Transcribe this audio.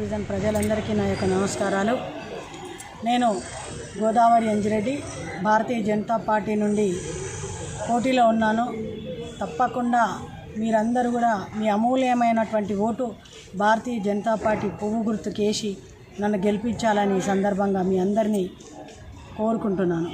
Vision ప్రజలందరికీ నా యొక్క నమస్కారాలు. నేను గోదావరి అంజిరెడ్డి భారతీయ జనతా పార్టీ నుండి పోటీలో ఉన్నాను. తప్పకుండా మీరందరూ కూడా మీ అమూల్యమైనటువంటి ఓటు భారతీయ జనతా పార్టీ పువ్వు గుర్తుకేసి నన్ను గెలిపించాలని ఈ సందర్భంగా మీ అందరినీ కోరుకుంటున్నాను.